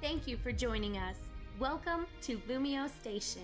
Thank you for joining us. Welcome to Lumiose Station.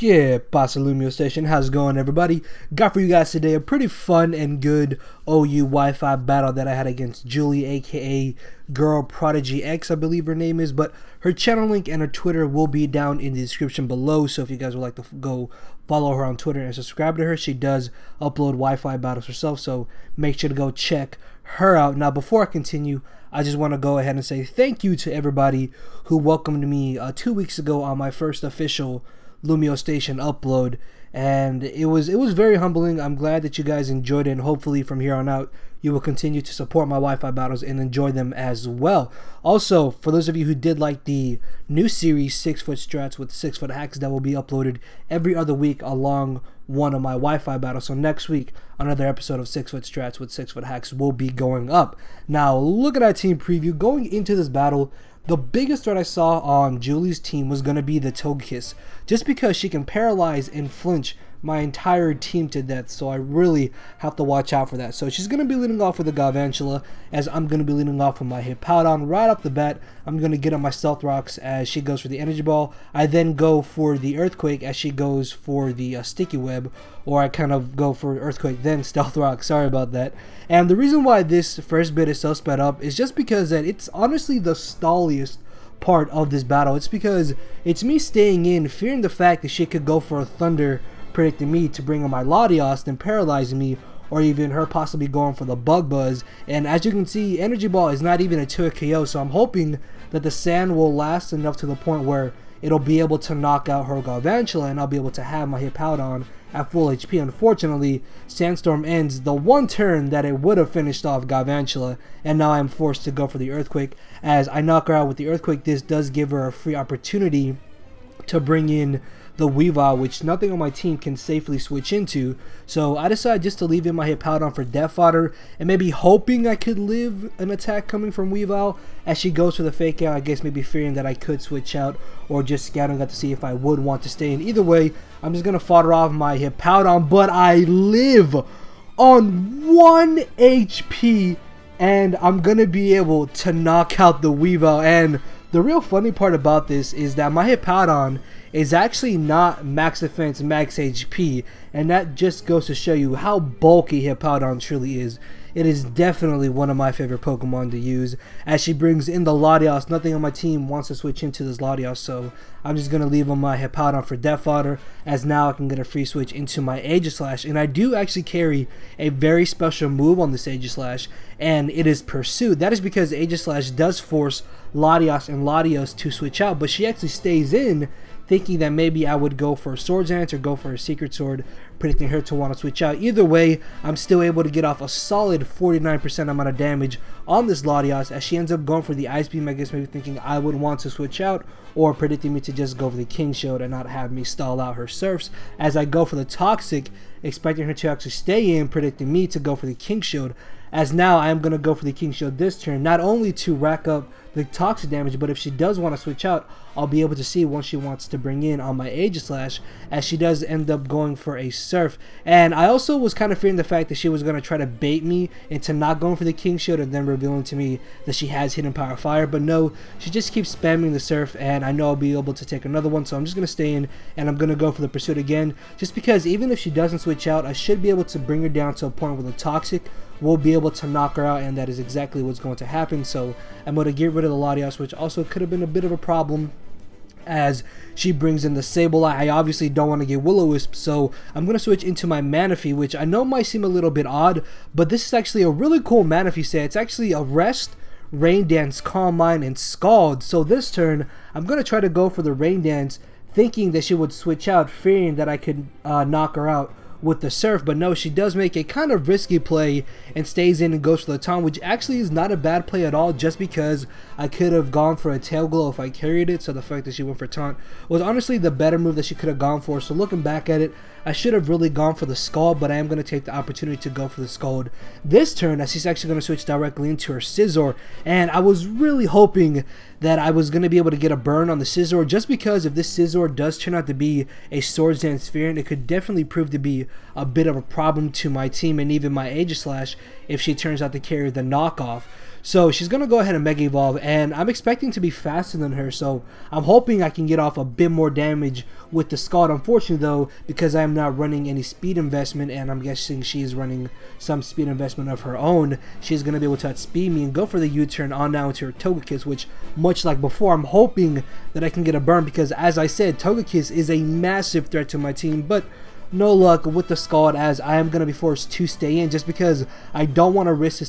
Yeah, pasa Lumiose Station. How's it going, everybody? Got for you guys today a pretty fun and good OU Wi-Fi battle that I had against Julie, aka Girl Prodigy X, I believe her name is, but her channel link and her Twitter will be down in the description below, so if you guys would like to go follow her on Twitter and subscribe to her, she does upload Wi-Fi battles herself, so make sure to go check her out. Now, before I continue, I just want to go ahead and say thank you to everybody who welcomed me 2 weeks ago on my first official Lumiose Station upload, and it was very humbling. I'm glad that you guys enjoyed it, and hopefully from here on out you will continue to support my Wi-Fi battles and enjoy them as well. Also, for those of you who did like the new series 6 Foot Strats with 6 Foot Hacks, that will be uploaded every other week along one of my Wi-Fi battles. So next week, another episode of 6 Foot Strats with 6 Foot Hacks will be going up. Now, look at our team preview. Going into this battle, the biggest threat I saw on Julie's team was going to be the Togekiss, just because she can paralyze and flinch my entire team to death, so I really have to watch out for that. So she's going to be leading off with the Galvantula, as I'm going to be leading off with my Hippowdon. Right off the bat, I'm going to get on my Stealth Rocks as she goes for the Energy Ball. I then go for the Earthquake as she goes for the Sticky Web, or I kind of go for Earthquake then Stealth Rock, sorry about that. And the reason why this first bit is so sped up is just because that it's honestly the stalliest part of this battle. It's because it's me staying in, fearing the fact that she could go for a Thunder, predicting me to bring on my Latios, then paralyzing me, or even her possibly going for the Bug Buzz. And as you can see, Energy Ball is not even a 2-hit KO, so I'm hoping that the sand will last enough to the point where it'll be able to knock out her Galvantula, and I'll be able to have my Hippowdon at full HP. Unfortunately, Sandstorm ends the one turn that it would have finished off Galvantula, and now I'm forced to go for the Earthquake. As I knock her out with the Earthquake, this does give her a free opportunity to bring in the Weavile, which nothing on my team can safely switch into, so I decided just to leave in my Hippowdon for death fodder, and maybe hoping I could live an attack coming from Weavile as she goes for the fake out. I guess maybe fearing that I could switch out, or just scouting out to see if I would want to stay in. Either way, I'm just gonna fodder off my Hippowdon, but I live on 1 HP, and I'm gonna be able to knock out the Weavile. And the real funny part about this is that my Hippowdon is actually not max defense, max HP, and that just goes to show you how bulky Hippowdon truly is. It is definitely one of my favorite Pokemon to use. As she brings in the Latios, nothing on my team wants to switch into this Latios, so I'm just going to leave on my Hippowdon for death fodder, as now I can get a free switch into my Aegislash. And I do actually carry a very special move on this Aegislash, and it is Pursuit. That is because Aegislash does force Latios and Latios to switch out, but she actually stays in, thinking that maybe I would go for a Swords Dance or go for a Secret Sword, predicting her to want to switch out. Either way, I'm still able to get off a solid 49% amount of damage on this Latios, as she ends up going for the Ice Beam, I guess maybe thinking I would want to switch out, or predicting me to just go for the King Shield and not have me stall out her Surfs, as I go for the Toxic, expecting her to actually stay in, predicting me to go for the King Shield, as now I am going to go for the King Shield this turn, not only to rack up the Toxic damage, but if she does want to switch out, I'll be able to see what she wants to bring in on my Aegislash, as she does end up going for a Surf. And I also was kind of fearing the fact that she was going to try to bait me into not going for the King Shield and then revealing to me that she has Hidden Power Fire, but no, she just keeps spamming the Surf, and I know I'll be able to take another one, so I'm just going to stay in, and I'm going to go for the Pursuit again, just because even if she doesn't switch out, I should be able to bring her down to a point where the Toxic will be able to knock her out, and that is exactly what's going to happen. So I'm going to get rid of the Latios, which also could have been a bit of a problem, as she brings in the Sableye. I obviously don't want to get Will-O-Wisp, so I'm going to switch into my Manaphy, which I know might seem a little bit odd, but this is actually a really cool Manaphy set. It's actually a Rest, Rain Dance, Calm Mind, and Scald. So this turn, I'm going to try to go for the Rain Dance, thinking that she would switch out, fearing that I could knock her out with the Surf, but no, she does make a kind of risky play and stays in and goes for the Taunt, which actually is not a bad play at all, just because I could have gone for a Tail Glow if I carried it, so the fact that she went for Taunt was honestly the better move that she could have gone for. So looking back at it, I should have really gone for the Scald, but I am going to take the opportunity to go for the Scald this turn, as she's actually going to switch directly into her Scizor. And I was really hoping that I was going to be able to get a burn on the Scizor, just because if this Scizor does turn out to be a Swords Dance variant, it could definitely prove to be a bit of a problem to my team and even my Aegislash if she turns out to carry the knockoff. So she's going to go ahead and Mega Evolve, and I'm expecting to be faster than her, so I'm hoping I can get off a bit more damage with the Scald. Unfortunately, though, because I am not running any speed investment, and I'm guessing she is running some speed investment of her own, she's going to be able to outspeed me and go for the U-turn on now into her Togekiss, which, much like before, I'm hoping that I can get a burn, because as I said, Togekiss is a massive threat to my team, but no luck with the Scald, as I am going to be forced to stay in just because I don't want to risk this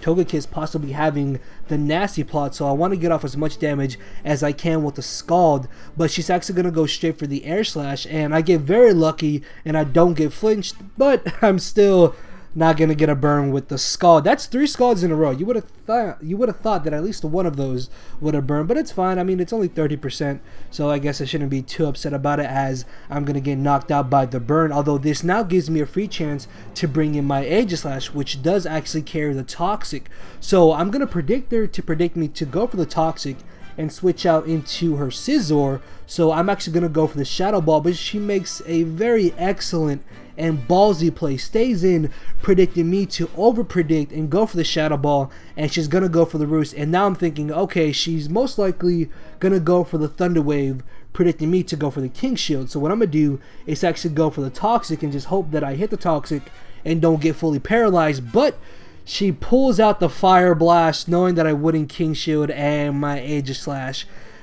Togekiss possibly having the nasty plot, so I want to get off as much damage as I can with the Scald. But she's actually going to go straight for the Aegislash, and I get very lucky and I don't get flinched, but I'm still not going to get a burn with the Scald. That's three Scalds in a row. You would have thought that at least one of those would have burned, but it's fine. I mean, it's only 30%, so I guess I shouldn't be too upset about it, as I'm going to get knocked out by the burn, although this now gives me a free chance to bring in my Aegislash, which does actually carry the Toxic. So I'm going to predict her to predict me to go for the Toxic and switch out into her Scizor, so I'm actually going to go for the Shadow Ball, but she makes a very excellent and ballsy play, stays in, predicting me to over predict and go for the Shadow Ball, and she's gonna go for the Roost. And now I'm thinking, okay, she's most likely gonna go for the Thunder Wave, predicting me to go for the King Shield. So what I'm gonna do is actually go for the Toxic and just hope that I hit the Toxic and don't get fully paralyzed. But she pulls out the Fire Blast, knowing that I wouldn't King Shield, and my Aegislash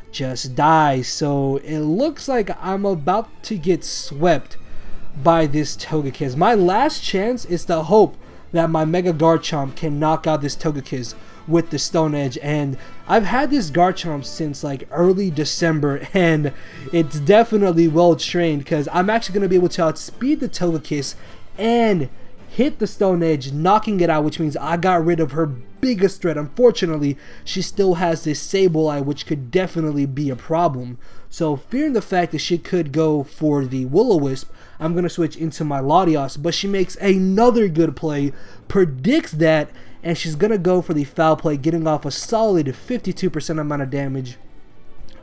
just dies. So it looks like I'm about to get swept by this Togekiss. My last chance is to hope that my Mega Garchomp can knock out this Togekiss with the Stone Edge, and I've had this Garchomp since like early December, and it's definitely well trained, because I'm actually going to be able to outspeed the Togekiss and hit the Stone Edge, knocking it out, which means I got rid of her biggest threat. Unfortunately, she still has this Sableye, which could definitely be a problem. So fearing the fact that she could go for the Will-O-Wisp, I'm going to switch into my Latios, but she makes another good play, predicts that, and she's going to go for the foul play, getting off a solid 52% amount of damage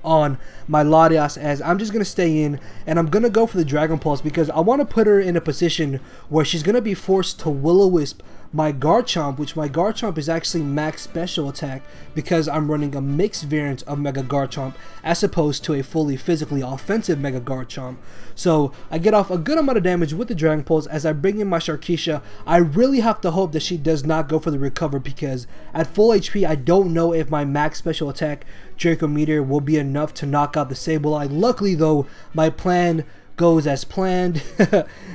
on my Latios, as I'm just going to stay in, and I'm going to go for the Dragon Pulse, because I want to put her in a position where she's going to be forced to Will-O-Wisp my Garchomp, which my Garchomp is actually max special attack, because I'm running a mixed variant of Mega Garchomp as opposed to a fully physically offensive Mega Garchomp. So I get off a good amount of damage with the Dragon Pulse as I bring in my Sharkeisha. I really have to hope that she does not go for the recover, because at full HP I don't know if my max special attack Draco Meteor will be enough to knock out the Sableye. Luckily though, my plan goes as planned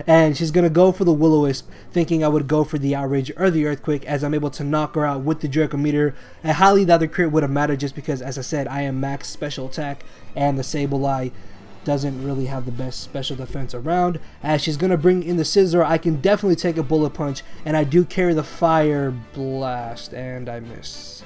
and she's gonna go for the Will-O-Wisp, thinking I would go for the Outrage or the Earthquake, as I'm able to knock her out with the Draco Meteor. I highly doubt the crit would have mattered, just because, as I said, I am max special attack and the Sableye doesn't really have the best special defense around. As she's gonna bring in the Scizor, I can definitely take a Bullet Punch, and I do carry the Fire Blast, and I miss.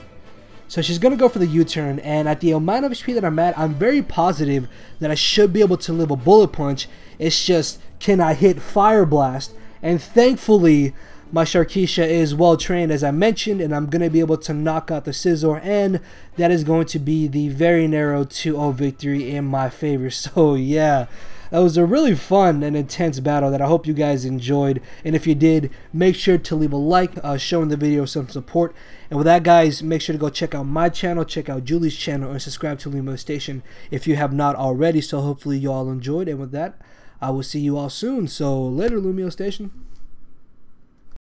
So she's going to go for the U-turn, and at the amount of HP that I'm at, I'm very positive that I should be able to live a Bullet Punch. It's just, can I hit Fire Blast? And thankfully, my Sharkeisha is well trained, as I mentioned, and I'm going to be able to knock out the Scizor, and that is going to be the very narrow 2-0 victory in my favor. So yeah, that was a really fun and intense battle that I hope you guys enjoyed, and if you did, make sure to leave a like, showing the video some support. And with that, guys, make sure to go check out my channel, check out Julie's channel, and subscribe to Lumiose Station if you have not already. So hopefully you all enjoyed, and with that, I will see you all soon. So later, Lumiose Station.